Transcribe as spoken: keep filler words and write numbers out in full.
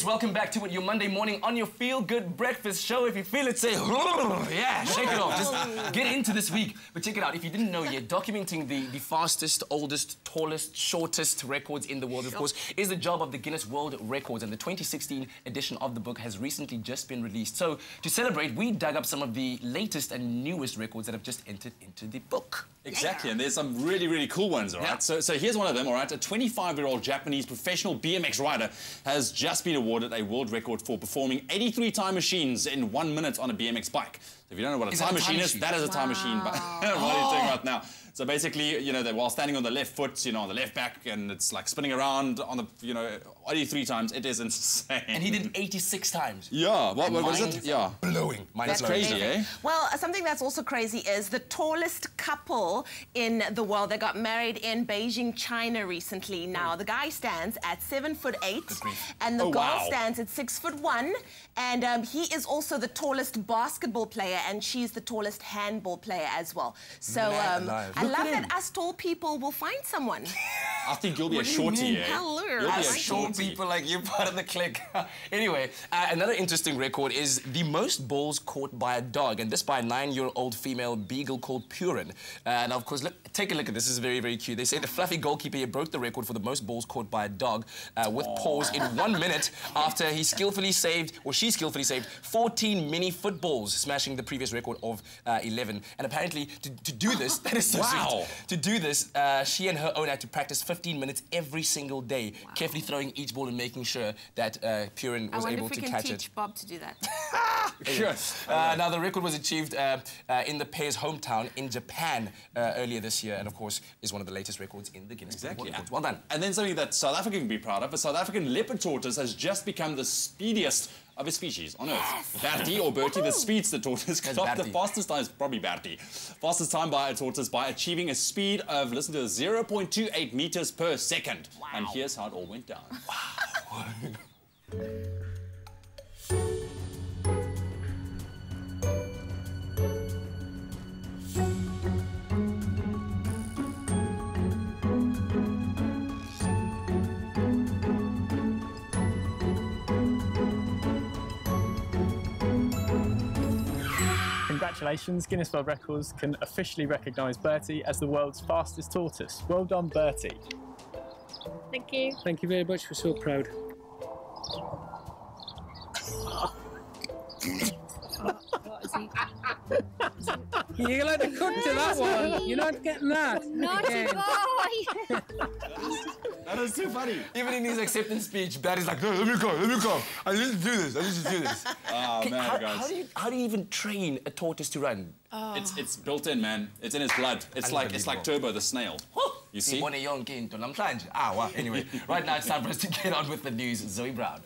yes, welcome back to it, your Monday morning on your feel-good breakfast show. If you feel it, say, yeah, shake it off. Just get into this week. But check it out. If you didn't know yet, documenting the, the fastest, oldest, tallest, shortest records in the world, of course, is the job of the Guinness World Records. And the twenty sixteen edition of the book has recently just been released. So to celebrate, we dug up some of the latest and newest records that have just entered into the book. Exactly, yeah. And there's some really, really cool ones, all right? Yeah. So, so here's one of them, all right? A twenty-five-year-old Japanese professional B M X rider has just been awarded a world record for performing eighty-three time machines in one minute on a B M X bike. So if you don't know what a, time, a time machine, machine is, that is a time wow. machine. But what oh. are you doing right now? So basically, you know, they, while standing on the left foot, you know, on the left back, and it's like spinning around on the, you know, eighty-three times. It is insane. And he did eighty-six times. Yeah. What, what was it? Yeah. Blowing. Mine that's is blowing. Crazy, eh? Well, something that's also crazy is the tallest couple in the world. They got married in Beijing, China recently. Now, the guy stands at seven foot eight, and the oh, girl wow. stands at six foot one. And um, he is also the tallest basketball player, and she's the tallest handball player as well. So, um, I love that us tall people will find someone. I think you'll be what a shorty, eh? Hello. You'll be a shorty. Tall people, like, you're part of the clique. Anyway, uh, another interesting record is the most balls caught by a dog, and this by a nine-year-old female beagle called Purin. Uh, and, of course, look, take a look at this. This is very, very cute. They say the fluffy goalkeeper here broke the record for the most balls caught by a dog uh, with oh. paws in one minute after he skillfully saved, or she skillfully saved, fourteen mini footballs, smashing the previous record of uh, eleven. And apparently, to, to do this, that is so wow. sweet. To do this, uh, she and her owner had to practice fifteen minutes every single day, wow. carefully throwing each ball and making sure that uh, Purin was able to catch it. I wonder if we can teach Bob to do that. Sure. Uh, now, the record was achieved uh, uh, in the pair's hometown in Japan uh, earlier this year, and, of course, is one of the latest records in the Guinness World Records. Well done. And then something that South Africa can be proud of, a South African leopard tortoise has just become the speediest of his species on Earth. Yes. Bertie, or Bertie, the speeds the tortoise clocked the fastest time, probably Bertie, fastest time by a tortoise by achieving a speed of, listen to this, zero point two eight meters per second. Wow. And here's how it all went down. Wow. Congratulations, Guinness World Records can officially recognise Bertie as the world's fastest tortoise. Well done, Bertie. Thank you. Thank you very much, we're so proud. What is he? You're going to cook to that one. You're not getting that. Naughty boy. That is too funny. Even in his acceptance speech, Bertie's like, no, let me go, let me go. I need to do this, I need to do this. Oh, okay, man, how, guys. How do, you, how do you even train a tortoise to run? Oh. It's, it's built in, man. It's in his blood. It's like it's like Turbo the snail. You see? Anyway, right now it's time for us to get on with the news. Zoe Brown.